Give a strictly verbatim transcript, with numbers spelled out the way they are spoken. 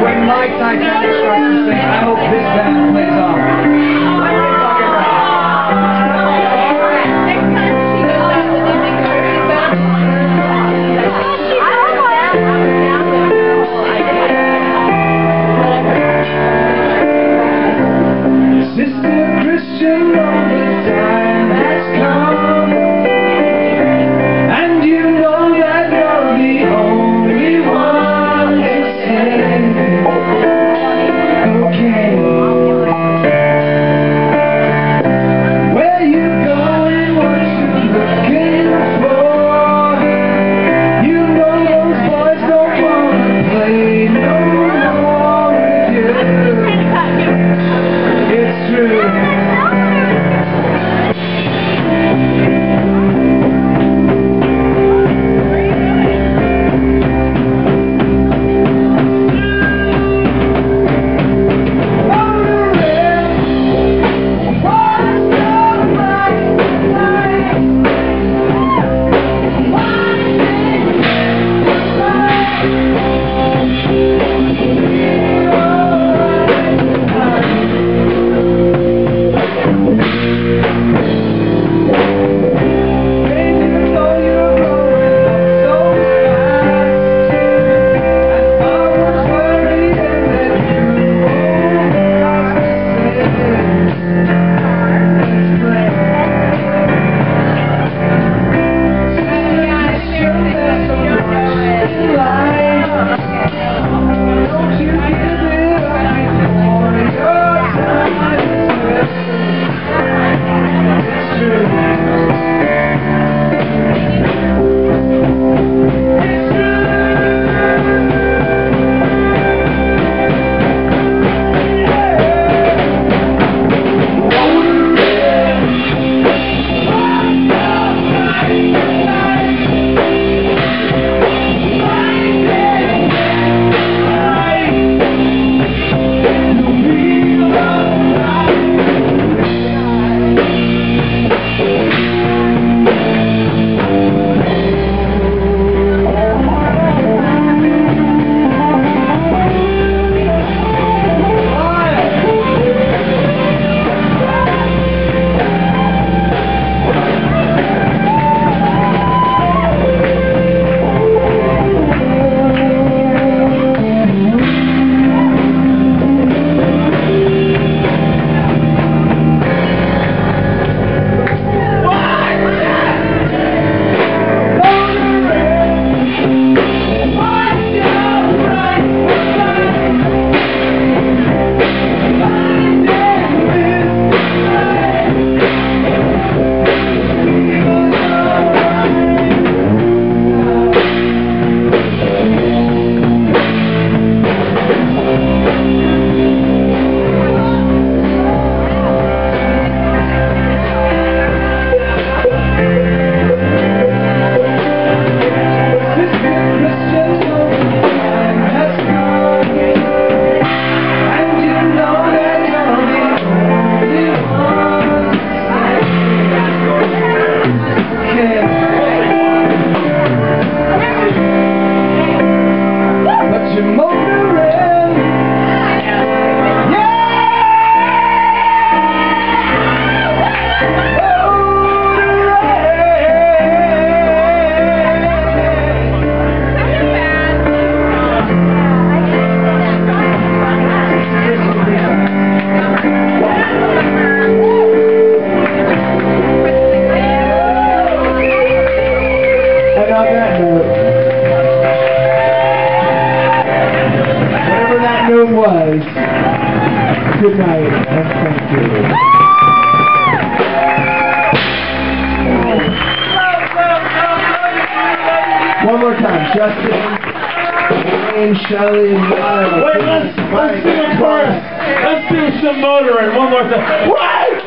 When my Titanic starts to sing, I hope this band plays on. Good night, and thank you. One more time, Justin, Wayne, Shelley, and Lyle. Wait, let's, let's do a chorus. Let's do some motoring one more time. What?